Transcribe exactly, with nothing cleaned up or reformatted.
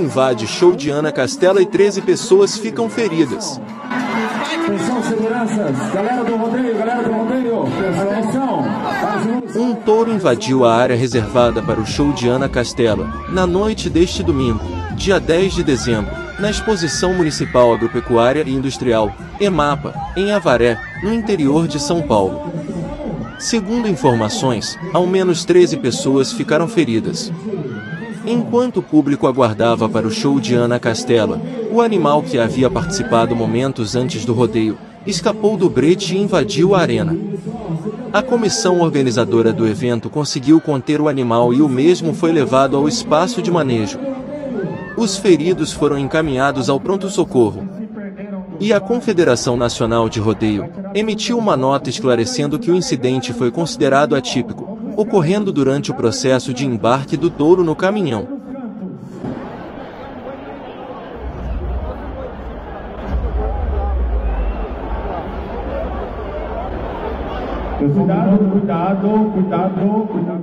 invade show de Ana Castela e treze pessoas ficam feridas. Atenção, seguranças, galera do rodeio, galera do rodeio, atenção. Um touro invadiu a área reservada para o show de Ana Castela, na noite deste domingo, dia dez de dezembro, na Exposição Municipal Agropecuária e Industrial, Emapa, em Avaré, no interior de São Paulo. Segundo informações, ao menos treze pessoas ficaram feridas. Enquanto o público aguardava para o show de Ana Castela, o animal que havia participado momentos antes do rodeio, escapou do brete e invadiu a arena. A comissão organizadora do evento conseguiu conter o animal e o mesmo foi levado ao espaço de manejo. Os feridos foram encaminhados ao pronto-socorro. E a Confederação Nacional de Rodeio emitiu uma nota esclarecendo que o incidente foi considerado atípico, ocorrendo durante o processo de embarque do touro no caminhão. Cuidado, cuidado, cuidado, cuidado.